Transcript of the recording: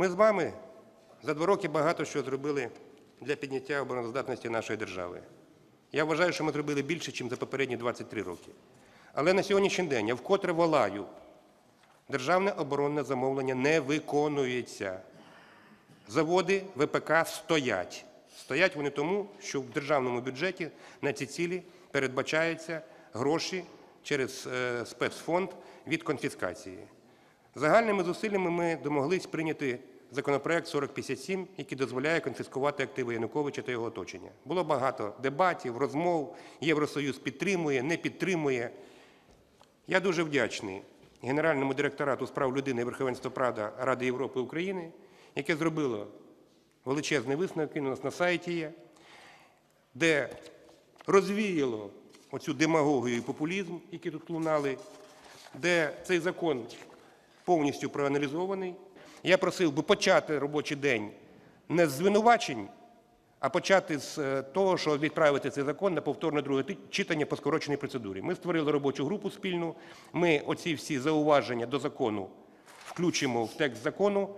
Ми з вами за 2 роки багато що зробили для підняття обороноздатності нашої держави. Я вважаю, що ми зробили більше, ніж за попередні 23 роки. Але на сьогоднішній день я вкотре волаю, державне оборонне замовлення не виконується. Заводи ВПК стоять. Стоять вони тому, що в державному бюджеті на ці цілі передбачаються гроші через спецфонд від конфіскації. Загальними зусиллями ми домоглись прийняти законопроект 4057, який дозволяє конфіскувати активи Януковича та його оточення. Було багато дебатів, розмов, Євросоюз підтримує, не підтримує. Я дуже вдячний Генеральному директорату з прав людини і верховенства права Ради Європи і України, яке зробило величезний висновок, він у нас на сайті є, де розвіяло оцю демагогію і популізм, які тут лунали, де цей закон повністю проаналізований. Я просив би почати робочий день не з звинувачень, а почати з того, що відправити цей закон на повторне друге читання по скороченій процедурі. Ми створили робочу групу спільну, ми оці всі зауваження до закону включимо в текст закону.